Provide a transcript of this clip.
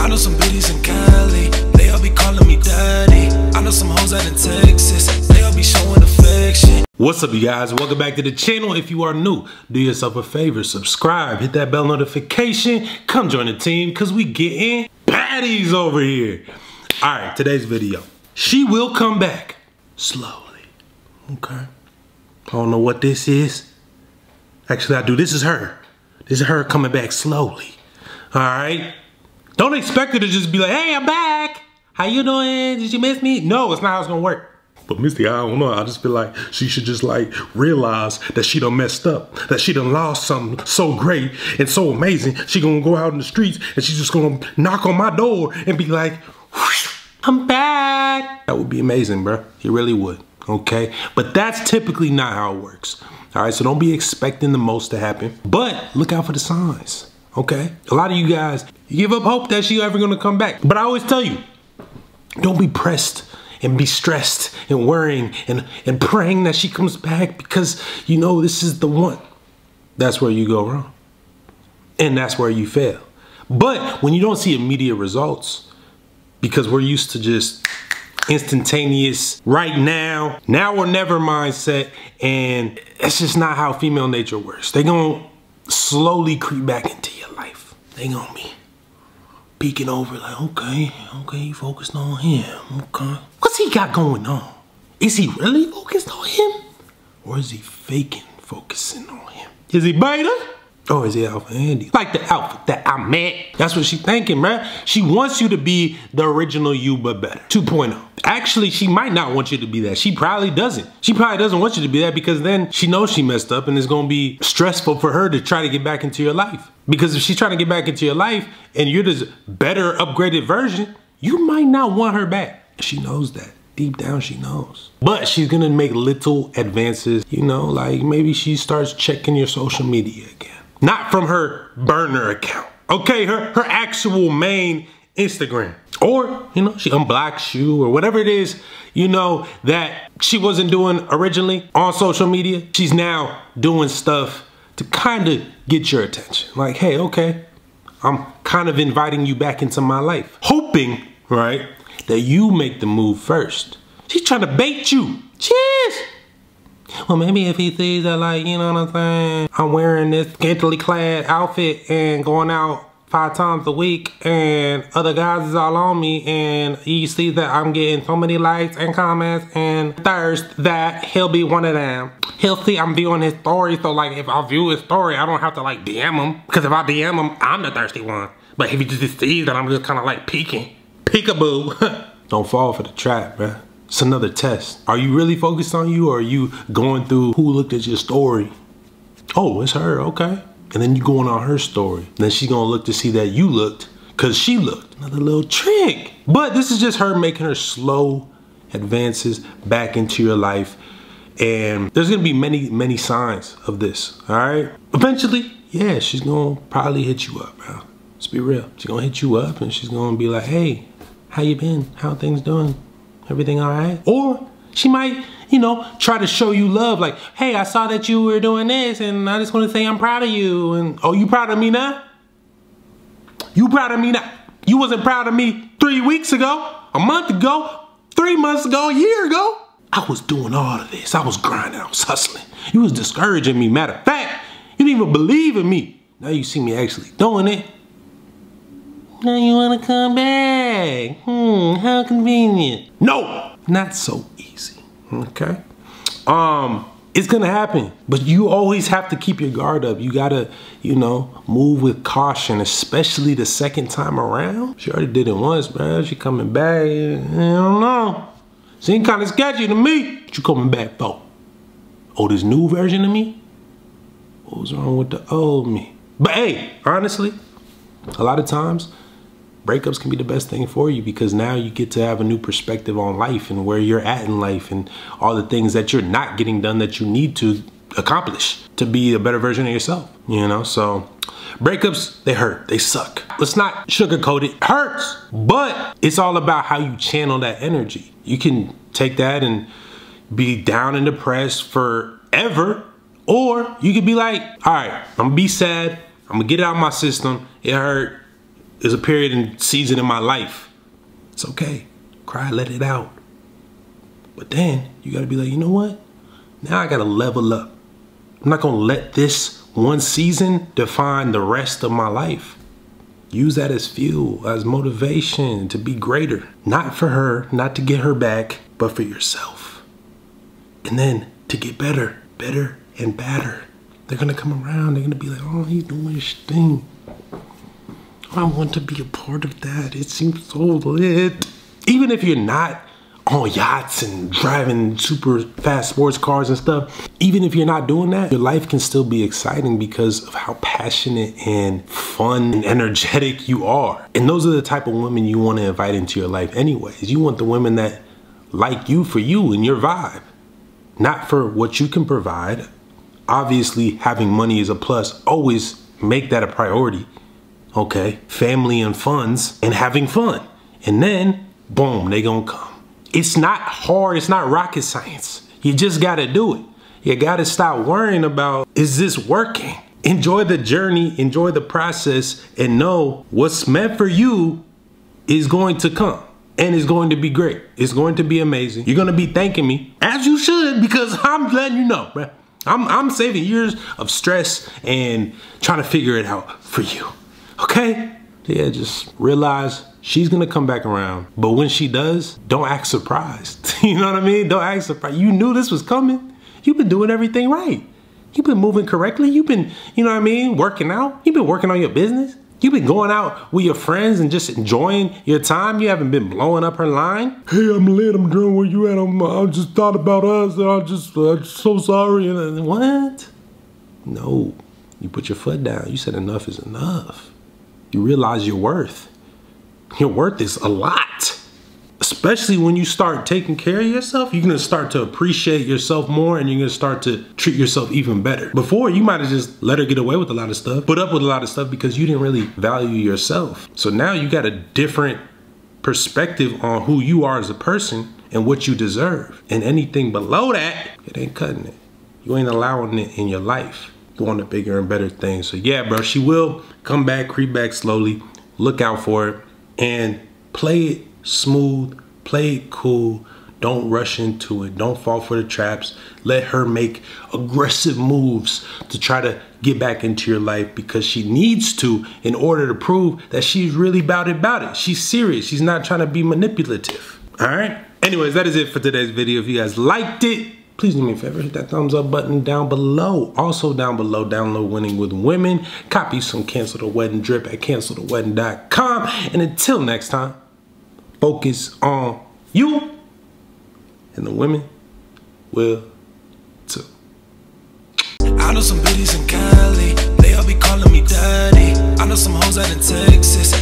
I know some biddies in Cali, they'll be calling me daddy. I know some hoes out in Texas, they'll be showing affection. What's up, you guys? Welcome back to the channel. If you are new, do yourself a favor, subscribe, hit that bell notification, come join the team, cause we getting baddies over here. All right, today's video. She will come back slowly, okay? I don't know what this is. Actually, I do. This is her. This is her coming back slowly, all right? Don't expect her to just be like, hey, I'm back. How you doing? Did you miss me? No, it's not how it's gonna work. But Misty, I don't know. I just feel like she should just like realize that she done messed up, that she done lost something so great and so amazing. She gonna go out in the streets and she's just gonna knock on my door and be like, I'm back. That would be amazing, bro. It really would, okay? But that's typically not how it works. All right, so don't be expecting the most to happen, but look out for the signs, okay? A lot of you guys, you give up hope that she's ever gonna come back. But I always tell you, don't be pressed and be stressed and worrying and praying that she comes back because you know this is the one. That's where you go wrong. And that's where you fail. But when you don't see immediate results, because we're used to just instantaneous, right now, now or never mindset, and that's just not how female nature works. They gonna slowly creep back into your life. They gonna be peeking over like, okay, you focused on him, okay. What's he got going on? Is he really focused on him? Or is he faking focusing on him? Is he beta? Or is he Alpha Andy? Like the outfit that I'm at. That's what she's thinking, man. She wants you to be the original you, but better. 2.0. Actually, she might not want you to be that. She probably doesn't. She probably doesn't want you to be that because then she knows she messed up and it's gonna be stressful for her to try to get back into your life. Because if she's trying to get back into your life and you're this better upgraded version, you might not want her back. She knows that. Deep down, she knows. But she's gonna make little advances, you know, like maybe she starts checking your social media again. Not from her burner account, okay? Her actual main Instagram. Or, you know, she unblocks you or whatever it is, you know, that she wasn't doing originally on social media. She's now doing stuff to kind of get your attention. Like, hey, okay, I'm kind of inviting you back into my life. Hoping, right, that you make the move first. She's trying to bait you. Cheers. Well, maybe if he sees that, like, you know what I'm saying, I'm wearing this scantily clad outfit and going out 5 times a week and other guys is all on me and he sees that I'm getting so many likes and comments and thirst that he'll be one of them. He'll see I'm viewing his story, so like if I view his story, I don't have to like DM him, because if I DM him, I'm the thirsty one. But if he just sees that I'm just kind of like peeking, peekaboo. Don't fall for the trap, man. It's another test. Are you really focused on you, or are you going through who looked at your story? Oh, it's her, okay. And then you going on her story. And then she's gonna look to see that you looked, cause she looked. Another little trick. But this is just her making her slow advances back into your life. And there's gonna be many, many signs of this, all right? Eventually, yeah, she's gonna probably hit you up, bro. Let's be real. She's gonna hit you up and she's gonna be like, hey, how you been? How things doing? Everything all right? Or she might, you know, try to show you love. Like, hey, I saw that you were doing this and I just want to say I'm proud of you. And, oh, you proud of me now? You proud of me now? You wasn't proud of me 3 weeks ago, a month ago, 3 months ago, a year ago. I was doing all of this. I was grinding. I was hustling. You was discouraging me. Matter of fact, you didn't even believe in me. Now you see me actually doing it. Now you want to come back. How convenient. No, not so easy, okay? It's gonna happen, but you always have to keep your guard up. You gotta, you know, move with caution, especially the second time around. She already did it once, man. She coming back, I don't know. Seems kind of sketchy to me. What you coming back for? Oh, this new version of me? What was wrong with the old me? But hey, honestly, a lot of times, breakups can be the best thing for you because now you get to have a new perspective on life and where you're at in life and all the things that you're not getting done that you need to accomplish to be a better version of yourself, you know? So breakups, they hurt, they suck. Let's not sugarcoat it. It hurts, but it's all about how you channel that energy. You can take that and be down and depressed forever, or you could be like, all right, I'm gonna be sad, I'm gonna get it out of my system, it hurt, There's a period and season in my life. It's okay. Cry, let it out. But then you gotta be like, you know what? Now I gotta level up. I'm not gonna let this one season define the rest of my life. Use that as fuel, as motivation to be greater. Not for her, not to get her back, but for yourself. And then to get better, better and badder. They're gonna come around, they're gonna be like, oh, he's doing his thing. I want to be a part of that. It seems so lit. Even if you're not on yachts and driving super fast sports cars and stuff, even if you're not doing that, your life can still be exciting because of how passionate and fun and energetic you are. And those are the type of women you want to invite into your life anyways. You want the women that like you for you and your vibe, not for what you can provide. Obviously, having money is a plus. Always make that a priority. Okay, family and funds and having fun. And then, boom, they gonna come. It's not hard, it's not rocket science. You just gotta do it. You gotta stop worrying about, is this working? Enjoy the journey, enjoy the process, and know what's meant for you is going to come. And it's going to be great. It's going to be amazing. You're gonna be thanking me, as you should, because I'm letting you know, bruh. I'm saving years of stress and trying to figure it out for you. Okay? Yeah, just realize she's gonna come back around. But when she does, don't act surprised. You know what I mean? Don't act surprised. You knew this was coming. You've been doing everything right. You've been moving correctly. You've been, you know what I mean, working out. You've been working on your business. You've been going out with your friends and just enjoying your time. You haven't been blowing up her line. Hey, I'm lit, I'm drunk, where you at? I just thought about us and I'm just so sorry. And what? No, you put your foot down. You said enough is enough. You realize your worth. Your worth is a lot. Especially when you start taking care of yourself, you're gonna start to appreciate yourself more and you're gonna start to treat yourself even better. Before, you might have just let her get away with a lot of stuff, put up with a lot of stuff because you didn't really value yourself. So now you got a different perspective on who you are as a person and what you deserve. And anything below that, it ain't cutting it. You ain't allowing it in your life. You want a bigger and better thing. So yeah, bro, she will come back, creep back slowly, look out for it. And play it smooth, play it cool. Don't rush into it. Don't fall for the traps. Let her make aggressive moves to try to get back into your life because she needs to in order to prove that she's really about it. She's serious. She's not trying to be manipulative. All right? Anyways, that is it for today's video. If you guys liked it, please do me a favor, hit that thumbs up button down below. Also down below, download Winning with Women. Copy some Cancel the Wedding drip at cancelthewedding.com. And until next time, focus on you and the women will too. I know some biddies in Cali, they all be calling me daddy. I know some hoes out in Texas.